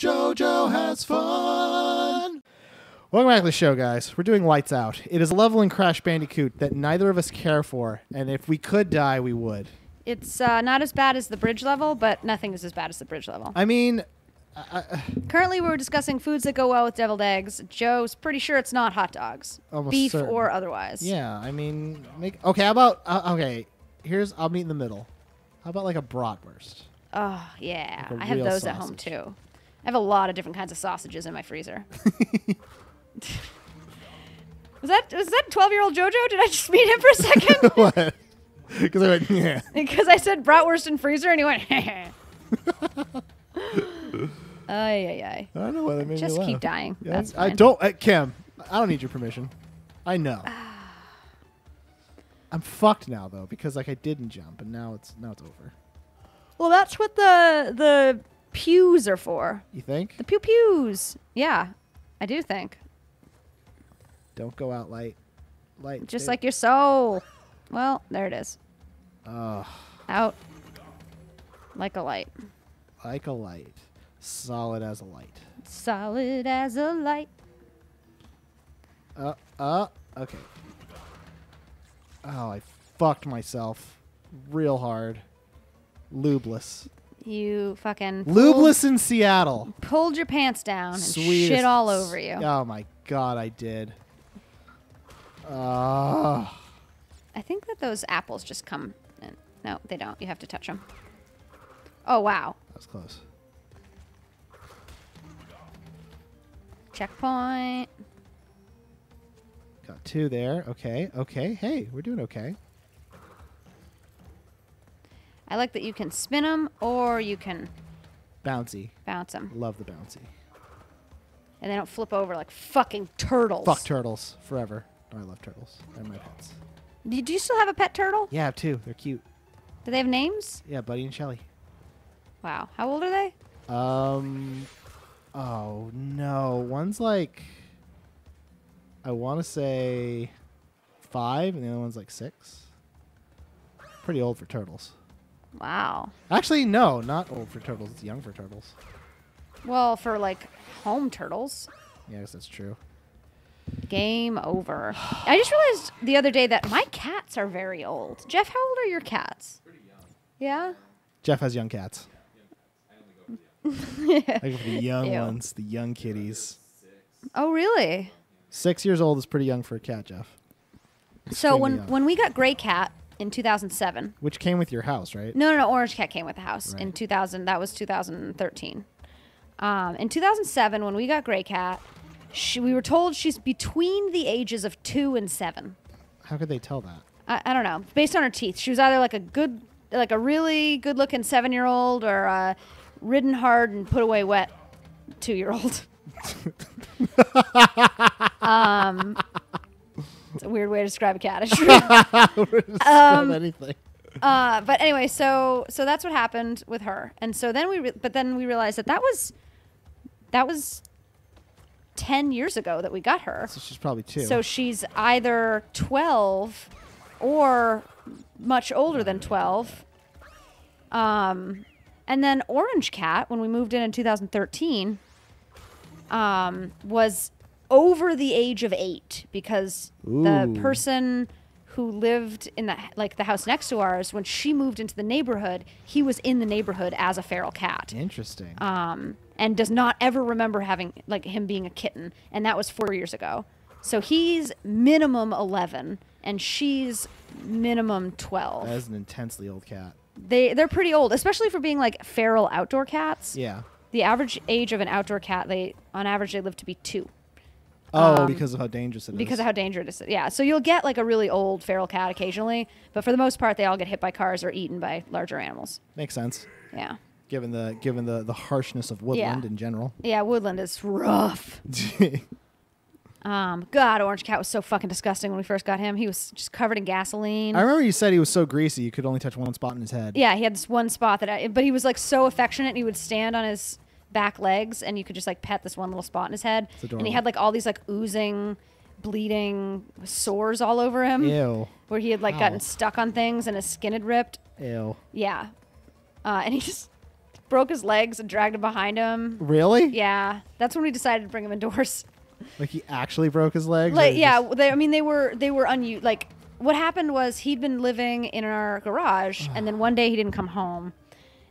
Joe-Joe has fun. Welcome back to the show, guys. We're doing Lights Out. It is a level in Crash Bandicoot that neither of us care for, and if we could die, we would. It's not as bad as the bridge level, but nothing is as bad as the bridge level. I mean... Currently, we're discussing foods that go well with deviled eggs. Joe's pretty sure it's not hot dogs. Beef certain. Or otherwise. Yeah, I mean... Okay, how about... okay, here's... I'll meet in the middle. How about like a bratwurst? Oh, yeah. Like I have those sausage at home, too. I have a lot of different kinds of sausages in my freezer. Was that 12-year-old JoJo? Did I just meet him for a second? What? Because I went, yeah. Because I said bratwurst in freezer, and he went, I don't know why that made me laugh. Just keep dying. Yeah, that's fine. I don't, Kim, I don't need your permission. I know. I'm fucked now, though, because like I didn't jump, and now it's over. Well, that's what the pews are for. You think? The pews. Yeah, I do think. Don't go out light. Just like your soul. Well, there it is. Out. Like a light. Like a light. Solid as a light. Solid as a light. Okay. Oh, I fucked myself real hard. Lubeless. You fucking... Lubeless in Seattle. Pulled your pants down and shit all over you. Oh, my God, I did. I think that those apples just come in. No, they don't. You have to touch them. Oh, wow. That was close. Checkpoint. Got two there. Okay. Okay. Hey, we're doing okay. I like that you can spin them or you can... Bouncy. Bounce them. Love the bouncy. And they don't flip over like fucking turtles. Fuck turtles. Forever. Oh, I love turtles. They're my pets. Do you still have a pet turtle? Yeah, I have two. They're cute. Do they have names? Yeah, Buddy and Shelly. Wow. How old are they? Oh, no. One's like, I want to say 5, and the other one's like 6. Pretty old for turtles. Wow. Actually, no. Not old for turtles. It's young for turtles. Well, for like home turtles. Yeah, I guess that's true. Game over. I just realized the other day that my cats are very old. Jeff, how old are your cats? Pretty young. Yeah? Jeff has young cats. Yeah. I go for the young ones, the young kitties. Oh, really? 6 years old is pretty young for a cat, Jeff. So when we got Gray Cat in 2007. Which came with your house, right? No, Orange Cat came with the house in 2000. That was 2013. In 2007, when we got Gray Cat... We were told she's between the ages of 2 and 7. How could they tell that? I don't know. Based on her teeth, she was either like a really good-looking 7-year-old, or a ridden hard and put away wet 2-year-old. It's a weird way to describe a cat. Anything. But anyway, so that's what happened with her, and so then we realized that was 10 years ago that we got her. So she's probably 2. So she's either 12 or much older than 12. And then Orange Cat, when we moved in 2013, was over the age of 8 because the person who lived in the house next to ours, when she moved into the neighborhood, he was in the neighborhood as a feral cat. Interesting. And does not ever remember having him being a kitten, and that was 4 years ago. So he's minimum 11, and she's minimum 12. That is an intensely old cat. They're pretty old, especially for being like feral outdoor cats. Yeah. The average age of an outdoor cat, on average they live to be 2. Oh, because of how dangerous it is. Because of how dangerous it is, yeah. So you'll get like a really old feral cat occasionally, but for the most part, they all get hit by cars or eaten by larger animals. Makes sense. Yeah. Given the harshness of woodland in general. Yeah, woodland is rough. God, Orange Cat was so fucking disgusting when we first got him. He was just covered in gasoline. I remember you said he was so greasy you could only touch one spot in his head. Yeah, he had this one spot but he was like so affectionate. And he would stand on his back legs and you could just like pet this one little spot in his head. And he had like all these like oozing, bleeding sores all over him. Ew. Where he had gotten stuck on things and his skin had ripped. Ew. Yeah. And he just broke his legs and dragged him behind him. Really? Yeah. That's when we decided to bring him indoors. Like, he actually broke his legs? Like, yeah. Just... I mean, they were unused. Like, what happened was he'd been living in our garage, and then one day he didn't come home.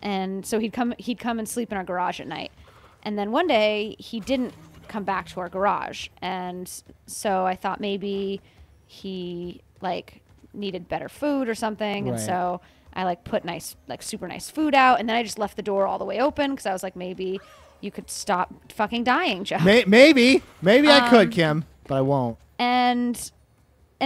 And so he'd come and sleep in our garage at night. And then one day he didn't come back to our garage. And so I thought maybe he, like, needed better food or something. Right. And so I, like, put nice, like, super nice food out. And then I just left the door all the way open because I was like, maybe you could stop fucking dying, Joe. Maybe I could, Kim, but I won't. And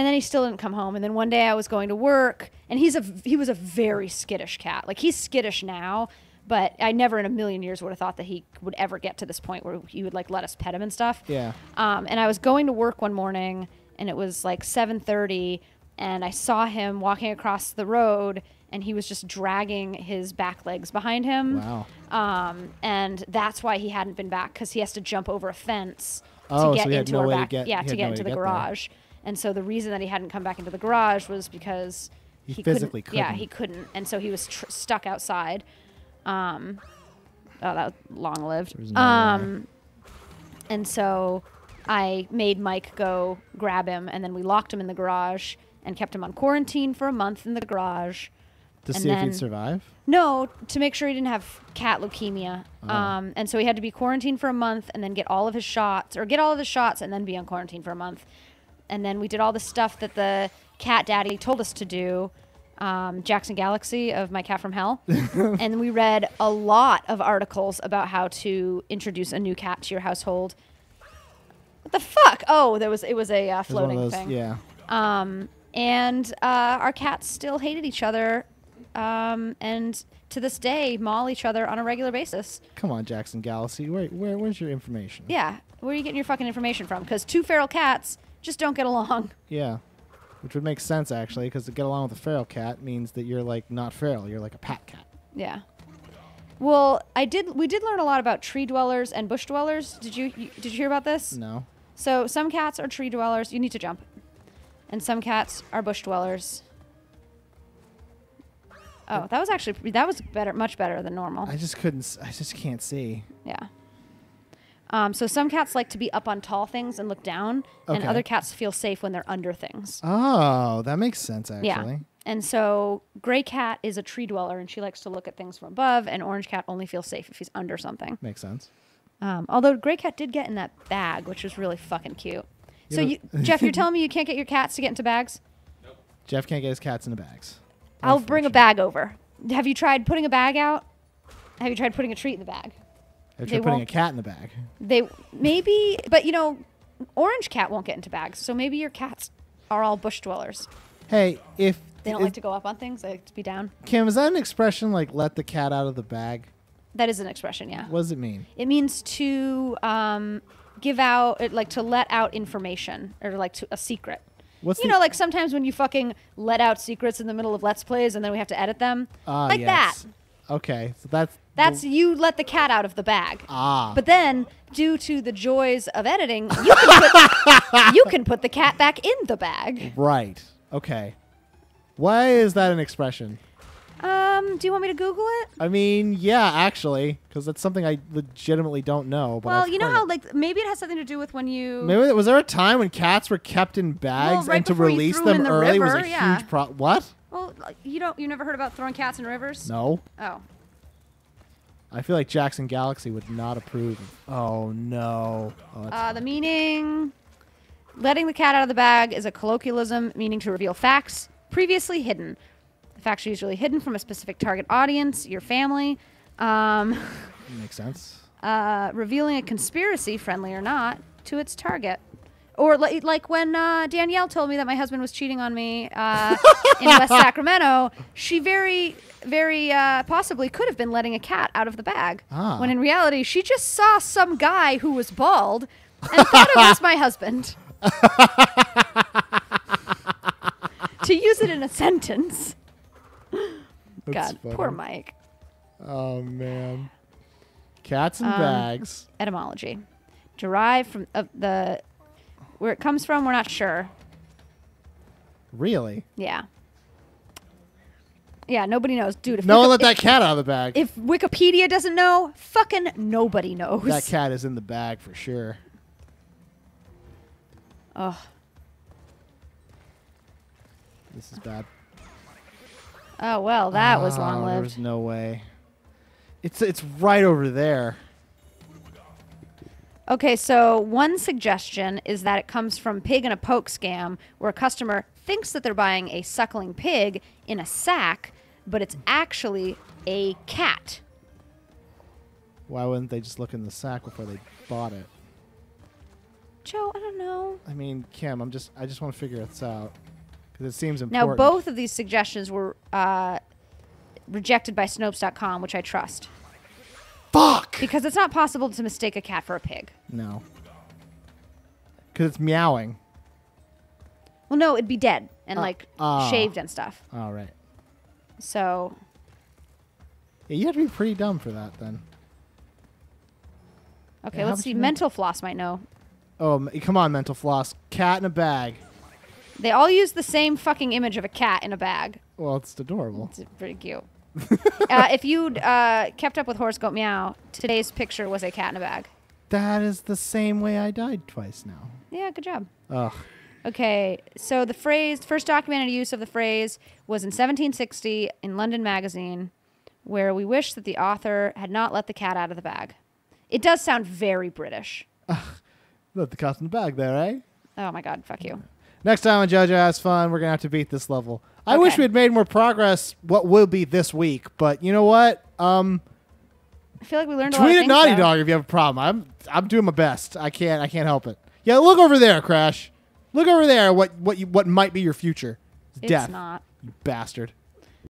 then he still didn't come home. And then one day I was going to work, and he was a very skittish cat. Like, he's skittish now, but I never in a million years would have thought that he would ever get to this point where he would, like, let us pet him and stuff. Yeah. And I was going to work one morning, and it was like 7:30, and I saw him walking across the road, and he was just dragging his back legs behind him. Wow. And that's why he hadn't been back, because he has to jump over a fence to get into our back. Yeah, to get into the garage. And so the reason that he hadn't come back into the garage was because he physically couldn't. Yeah, he couldn't. And so he was stuck outside. Oh, that was long-lived. No and so I made Mike go grab him, and then we locked him in the garage and kept him on quarantine for a month in the garage. To see if he'd survive? No, to make sure he didn't have cat leukemia. Oh. And so he had to be quarantined for a month and then get all of his shots, or get all of the shots and then be on quarantine for a month. And then we did all the stuff that the cat daddy told us to do, Jackson Galaxy of My Cat from Hell. And we read a lot of articles about how to introduce a new cat to your household. What the fuck? Oh, it was a floating thing. Yeah. And our cats still hated each other. And to this day, maul each other on a regular basis. Come on, Jackson Galaxy. Where's your information? Yeah. Where are you getting your fucking information from? Because two feral cats... just don't get along. Yeah, which would make sense, actually, because to get along with a feral cat means that you're, like, not feral, you're like a pack cat. Yeah. Well, we did learn a lot about tree dwellers and bush dwellers. Did you hear about this? No. So some cats are tree dwellers. You need to jump. And some cats are bush dwellers. Oh, that was actually better, much better than normal. I just can't see. Yeah. So some cats like to be up on tall things and look down, okay. And other cats feel safe when they're under things. Oh, that makes sense, actually. Yeah. And so gray cat is a tree dweller, and she likes to look at things from above, and orange cat only feels safe if he's under something. Makes sense. Although gray cat did get in that bag, which was really fucking cute. So, Jeff, you're telling me you can't get your cats to get into bags? Nope. Jeff can't get his cats into bags. I'll bring a bag over. Have you tried putting a bag out? Have you tried putting a treat in the bag? If you're putting a cat in the bag. Maybe, but, you know, orange cat won't get into bags, so maybe your cats are all bush dwellers. Hey, if... They don't like to go up on things, they like to be down. Kim, is that an expression, like, let the cat out of the bag? That is an expression, yeah. What does it mean? It means to give out, like, to let out information, or, like, to a secret. You know, like, sometimes when you fucking let out secrets in the middle of Let's Plays, and then we have to edit them? Like yes. That. Okay, so that's... That's you let the cat out of the bag. Ah. But then, due to the joys of editing, you can put the cat back in the bag. Right. Okay. Why is that an expression? Do you want me to Google it? I mean, yeah, actually, because that's something I legitimately don't know. But well, you know how, like, maybe it has something to do with when you... Maybe was there a time when cats were kept in bags and to release them early was a huge problem? What? Well, you never heard about throwing cats in rivers? No. Oh. I feel like Jackson Galaxy would not approve. Oh, no. Oh, the meaning, letting the cat out of the bag is a colloquialism meaning to reveal facts previously hidden. The facts are usually hidden from a specific target audience, your family. Makes sense. Revealing a conspiracy, friendly or not, to its target. Or like when Danielle told me that my husband was cheating on me in West Sacramento, she very... very possibly could have been letting a cat out of the bag. Ah. When in reality, she just saw some guy who was bald and thought it was my husband. To use it in a sentence. That's God, funny. Poor Mike. Oh, man. Cats and bags. Etymology. Derived from where it comes from, we're not sure. Really? Yeah. Yeah, nobody knows. Dude, if no one let that cat out of the bag. If Wikipedia doesn't know, fucking nobody knows. That cat is in the bag for sure. Ugh. This is bad. Oh, well, that was long-lived. There's no way. It's right over there. Okay, so one suggestion is that it comes from pig in a poke scam, where a customer thinks that they're buying a suckling pig in a sack, but it's actually a cat. Why wouldn't they just look in the sack before they bought it? Joe, I don't know. I mean, Kim, I just want to figure this out, because it seems important. Now, both of these suggestions were rejected by Snopes.com, which I trust. Fuck! Because it's not possible to mistake a cat for a pig. No. Because it's meowing. Well, no, it'd be dead and, like, shaved and stuff. Oh, right. So. Yeah, you have to be pretty dumb for that, then. Okay, yeah, let's see. Mental Floss might know. Oh, come on, Mental Floss. Cat in a bag. They all use the same fucking image of a cat in a bag. Well, it's adorable. It's pretty cute. If you'd kept up with Horse Goat Meow, today's picture was a cat in a bag. That is the same way I died twice now. Yeah, good job. Ugh. Okay, so the phrase, first documented use of the phrase was in 1760 in London Magazine, where we wish that the author had not let the cat out of the bag. It does sound very British. Let the cat in the bag there, eh? Oh my God, fuck you. Next time on JoJo Has Fun, we're going to have to beat this level. Okay. I wish we had made more progress what will be this week, but you know what? I feel like we learned a lot of things. Tweet at Naughty Dog if you have a problem. I'm doing my best. I can't help it. Yeah, look over there, Crash. Look over there. What might be your future? It's death. It's not. You bastard.